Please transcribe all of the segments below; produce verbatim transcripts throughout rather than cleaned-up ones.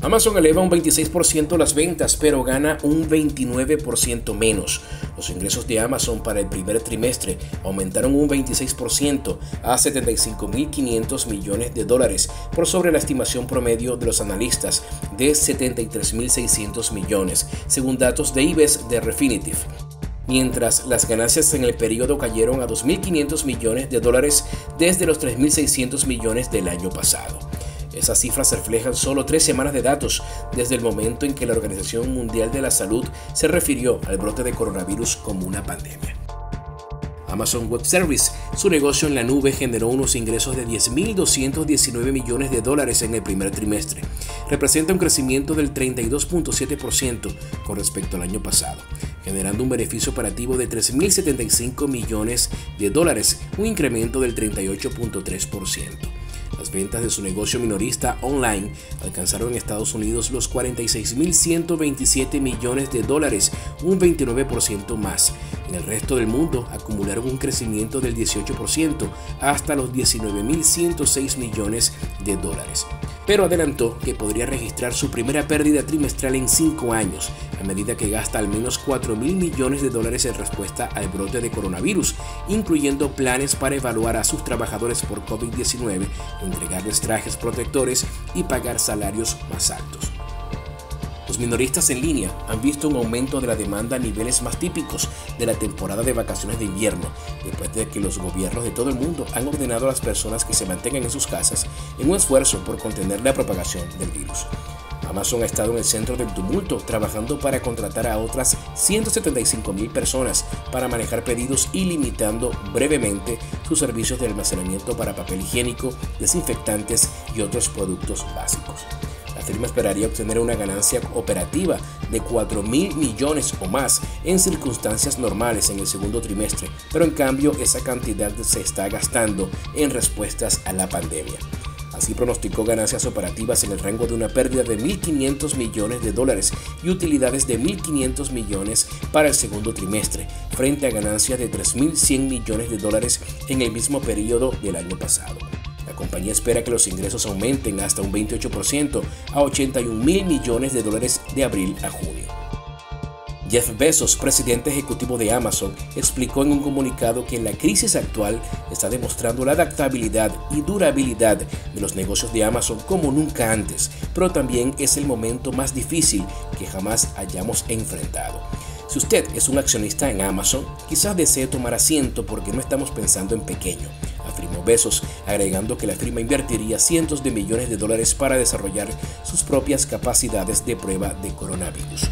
Amazon eleva un veintiséis por ciento las ventas, pero gana un veintinueve por ciento menos. Los ingresos de Amazon para el primer trimestre aumentaron un veintiséis por ciento a setenta y cinco mil quinientos millones de dólares, por sobre la estimación promedio de los analistas de setenta y tres mil seiscientos millones, según datos de I B E S de Refinitiv. Mientras las ganancias en el periodo cayeron a dos mil quinientos millones de dólares desde los tres mil seiscientos millones del año pasado. Esas cifras reflejan solo tres semanas de datos desde el momento en que la Organización Mundial de la Salud se refirió al brote de coronavirus como una pandemia. Amazon Web Services, su negocio en la nube, generó unos ingresos de diez mil doscientos diecinueve millones de dólares en el primer trimestre. Representa un crecimiento del treinta y dos punto siete por ciento con respecto al año pasado, generando un beneficio operativo de tres mil setenta y cinco millones de dólares, un incremento del treinta y ocho punto tres por ciento. Las ventas de su negocio minorista online alcanzaron en Estados Unidos los cuarenta y seis mil ciento veintisiete millones de dólares, un veintinueve por ciento más. En el resto del mundo acumularon un crecimiento del dieciocho por ciento hasta los diecinueve mil ciento seis millones de dólares. Pero adelantó que podría registrar su primera pérdida trimestral en cinco años, a medida que gasta al menos cuatro mil millones de dólares en respuesta al brote de coronavirus, incluyendo planes para evaluar a sus trabajadores por COVID diecinueve, entregarles trajes protectores y pagar salarios más altos. Los minoristas en línea han visto un aumento de la demanda a niveles más típicos de la temporada de vacaciones de invierno, después de que los gobiernos de todo el mundo han ordenado a las personas que se mantengan en sus casas en un esfuerzo por contener la propagación del virus. Amazon ha estado en el centro del tumulto, trabajando para contratar a otras ciento setenta y cinco mil personas para manejar pedidos y limitando brevemente sus servicios de almacenamiento para papel higiénico, desinfectantes y otros productos básicos. La firma esperaría obtener una ganancia operativa de cuatro mil millones o más en circunstancias normales en el segundo trimestre, pero en cambio esa cantidad se está gastando en respuestas a la pandemia. Así pronosticó ganancias operativas en el rango de una pérdida de mil quinientos millones de dólares y utilidades de mil quinientos millones para el segundo trimestre, frente a ganancias de tres mil cien millones de dólares en el mismo periodo del año pasado. La compañía espera que los ingresos aumenten hasta un veintiocho por ciento a ochenta y un mil millones de dólares de abril a junio. Jeff Bezos, presidente ejecutivo de Amazon, explicó en un comunicado que la crisis actual está demostrando la adaptabilidad y durabilidad de los negocios de Amazon como nunca antes, pero también es el momento más difícil que jamás hayamos enfrentado. Si usted es un accionista en Amazon, quizás desee tomar asiento porque no estamos pensando en pequeño, afirmó Bezos, agregando que la firma invertiría cientos de millones de dólares para desarrollar sus propias capacidades de prueba de coronavirus.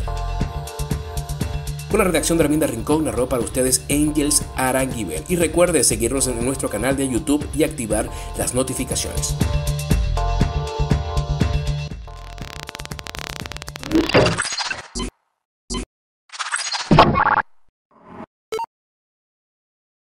Con la redacción de Amanda Rincón, narró para ustedes Angels Aranguibel. Y recuerde seguirnos en nuestro canal de YouTube y activar las notificaciones.